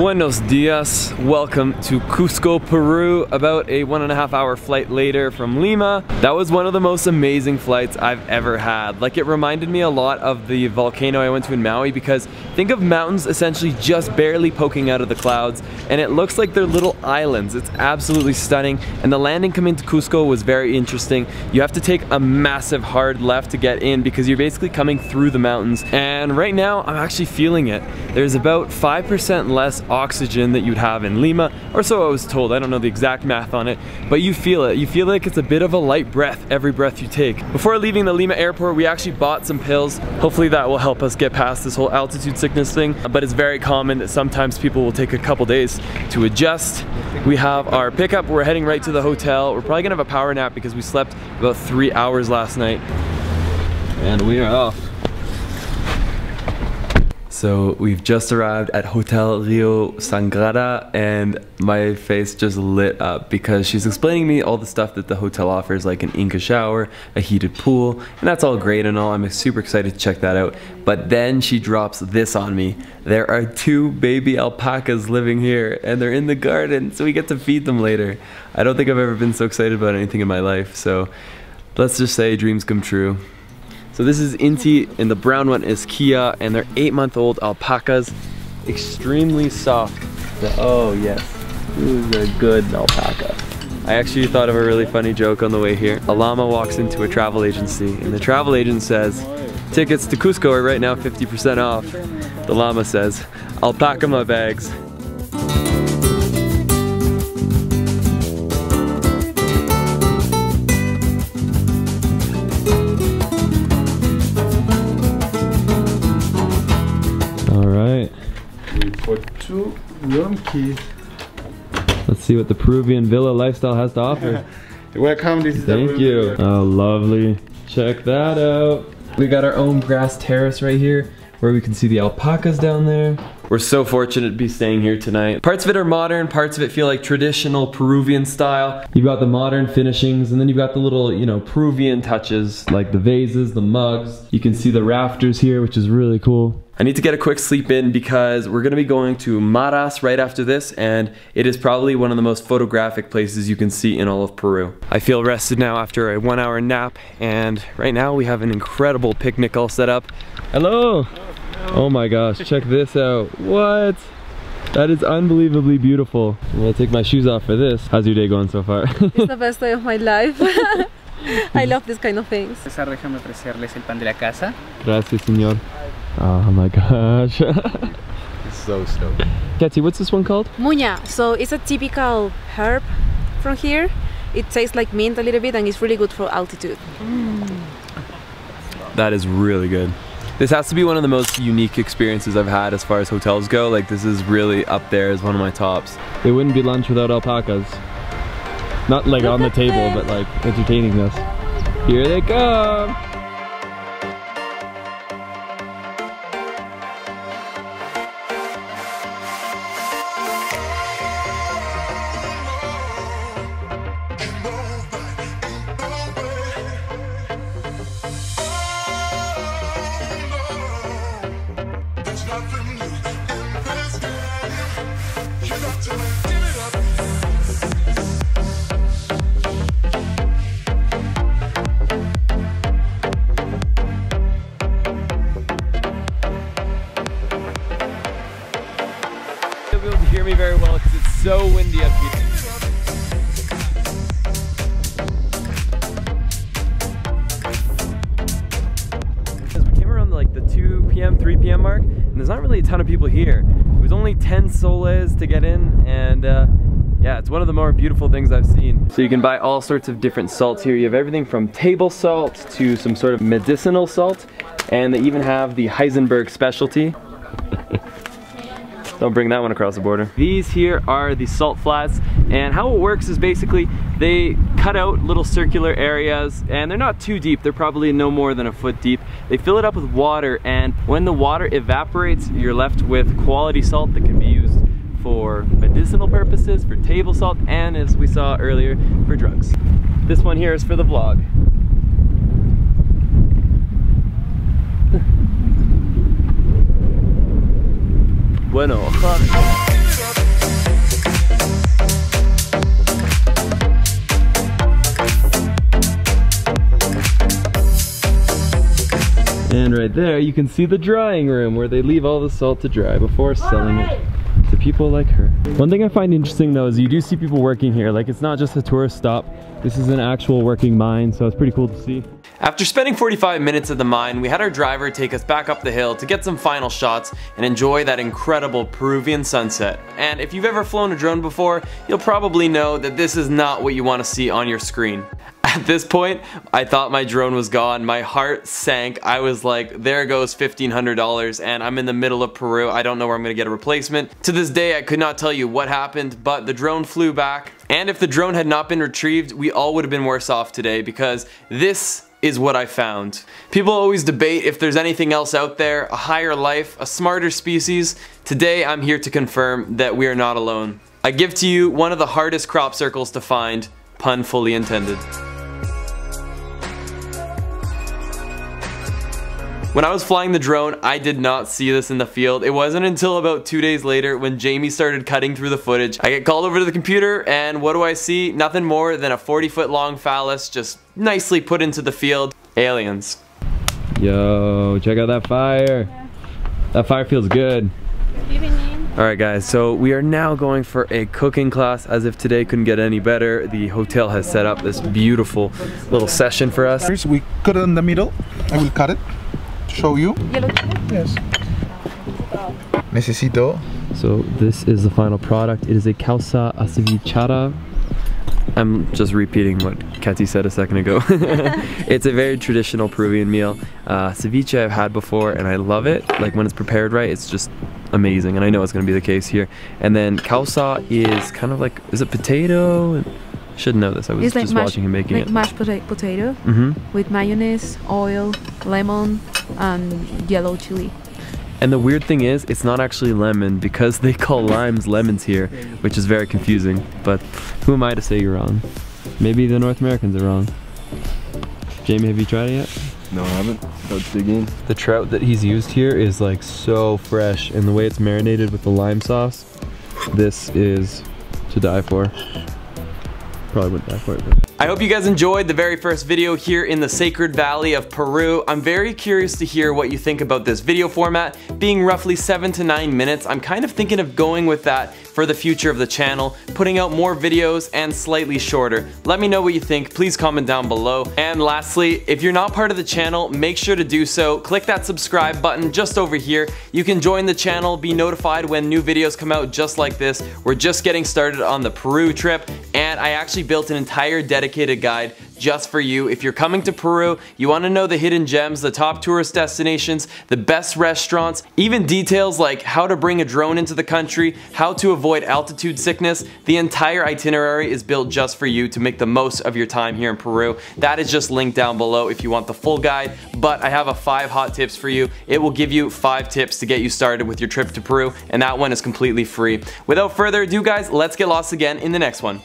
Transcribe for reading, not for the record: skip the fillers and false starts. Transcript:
Buenos dias, welcome to Cusco, Peru, about a 1.5 hour flight later from Lima. That was one of the most amazing flights I've ever had. Like, it reminded me a lot of the volcano I went to in Maui, because think of mountains essentially just barely poking out of the clouds, and it looks like they're little islands. It's absolutely stunning, and the landing coming to Cusco was very interesting. You have to take a massive hard left to get in because you're basically coming through the mountains, and right now I'm actually feeling it. There's about 5% less oxygen that you'd have in Lima, or so I was told. I don't know the exact math on it, but you feel it. You feel like it's a bit of a light breath every breath you take. Before leaving the Lima airport, we actually bought some pills. Hopefully that will help us get past this whole altitude sickness thing, but it's very common that sometimes people will take a couple days to adjust. We have our pickup. We're heading right to the hotel. We're probably gonna have a power nap because we slept about 3 hours last night. And we are off. So we've just arrived at Hotel Rio Sangrada, and my face just lit up because she's explaining me all the stuff that the hotel offers, like an Inca shower, a heated pool, and that's all great and all. I'm super excited to check that out. But then she drops this on me. There are 2 baby alpacas living here, and they're in the garden, so we get to feed them later. I don't think I've ever been so excited about anything in my life, so let's just say dreams come true. So this is Inti, and the brown one is Kia, and they're 8-month-old alpacas. Extremely soft. Oh yes, this is a good alpaca. I actually thought of a really funny joke on the way here. A llama walks into a travel agency, and the travel agent says, tickets to Cusco are right now 50% off. The llama says, I'll pack my bags. Room keys. Let's see what the Peruvian villa lifestyle has to offer. Welcome, this is the room. Thank you. Oh, lovely. Check that out. We got our own grass terrace right here where we can see the alpacas down there. We're so fortunate to be staying here tonight. Parts of it are modern, parts of it feel like traditional Peruvian style. You've got the modern finishings, and then you've got the little, you know, Peruvian touches, like the vases, the mugs. You can see the rafters here, which is really cool. I need to get a quick sleep in because we're gonna be going to Maras right after this, and it is probably one of the most photographic places you can see in all of Peru. I feel rested now after a 1 hour nap, and right now we have an incredible picnic all set up. Hello! Oh my gosh, check this out. What? That is unbelievably beautiful. I'm gonna take my shoes off for this. How's your day going so far? It's the best day of my life. I love this kind of things. Gracias, señor. Oh my gosh. It's so stoked. Katy, what's this one called? Muña. So it's a typical herb from here. It tastes like mint a little bit, and it's really good for altitude. Mm. That is really good. This has to be one of the most unique experiences I've had as far as hotels go. Like, this is really up there as one of my tops. It wouldn't be lunch without alpacas. Not like on the table, but like entertaining us. Here they come! So windy up here. As we came around like the 2 p.m., 3 p.m. mark, and there's not really a ton of people here. It was only 10 soles to get in, and yeah, it's one of the more beautiful things I've seen. So you can buy all sorts of different salts here. You have everything from table salt to some sort of medicinal salt, and they even have the Heisenberg specialty. Don't bring that one across the border. These here are the salt flats, and how it works is basically they cut out little circular areas, and they're not too deep. They're probably no more than a foot deep. They fill it up with water, and when the water evaporates, you're left with quality salt that can be used for medicinal purposes, for table salt, and as we saw earlier, for drugs. This one here is for the vlog. Bueno. right there, you can see the drying room where they leave all the salt to dry before selling it to people like her. One thing I find interesting though is you do see people working here. Like, it's not just a tourist stop. This is an actual working mine, so it's pretty cool to see. After spending 45 minutes at the mine, we had our driver take us back up the hill to get some final shots and enjoy that incredible Peruvian sunset. And if you've ever flown a drone before, you'll probably know that this is not what you want to see on your screen. At this point, I thought my drone was gone. My heart sank. I was like, there goes $1,500 and I'm in the middle of Peru. I don't know where I'm gonna get a replacement. To this day, I could not tell you what happened, but the drone flew back. And if the drone had not been retrieved, we all would have been worse off today, because this is what I found. People always debate if there's anything else out there, a higher life, a smarter species. Today, I'm here to confirm that we are not alone. I give to you one of the hardest crop circles to find, pun fully intended. When I was flying the drone, I did not see this in the field. It wasn't until about 2 days later when Jamie started cutting through the footage. I get called over to the computer, and what do I see? Nothing more than a 40-foot long phallus just nicely put into the field. Aliens. Yo, check out that fire. Yeah. That fire feels good. Alright guys, so we are now going for a cooking class, as if today couldn't get any better. The hotel has set up this beautiful little session for us. First we cut it in the middle, I will cut it. Show you? Yes. Necesito. So this is the final product. It is a causa acevichada. I'm just repeating what Katy said a second ago. It's a very traditional Peruvian meal. Ceviche I've had before and I love it. Like, when it's prepared right, it's just amazing, and I know it's gonna be the case here. And then causa is kind of like, is it potato? I should know this. I was like just watching him making it. Mashed potato with mayonnaise, oil, lemon, and yellow chili. And the weird thing is, it's not actually lemon, because they call limes lemons here, which is very confusing. But who am I to say you're wrong? Maybe the North Americans are wrong. Jamie, have you tried it yet? No, I haven't. Let's dig in. The trout that he's used here is like so fresh, and the way it's marinated with the lime sauce, this is to die for. Probably wouldn't die for it, but. I hope you guys enjoyed the very first video here in the Sacred Valley of Peru. I'm very curious to hear what you think about this video format being roughly 7 to 9 minutes. I'm kind of thinking of going with that for the future of the channel, putting out more videos and slightly shorter. Let me know what you think. Please comment down below. And lastly, if you're not part of the channel, make sure to do so. Click that subscribe button just over here. You can join the channel, be notified when new videos come out just like this. We're just getting started on the Peru trip, and I actually built an entire dedicated guide just for you. If you're coming to Peru, you want to know the hidden gems, the top tourist destinations, the best restaurants, even details like how to bring a drone into the country, how to avoid altitude sickness. The entire itinerary is built just for you to make the most of your time here in Peru. That is just linked down below if you want the full guide, but I have a 5 hot tips for you. It will give you 5 tips to get you started with your trip to Peru, and that one is completely free. Without further ado guys, let's get lost again in the next one.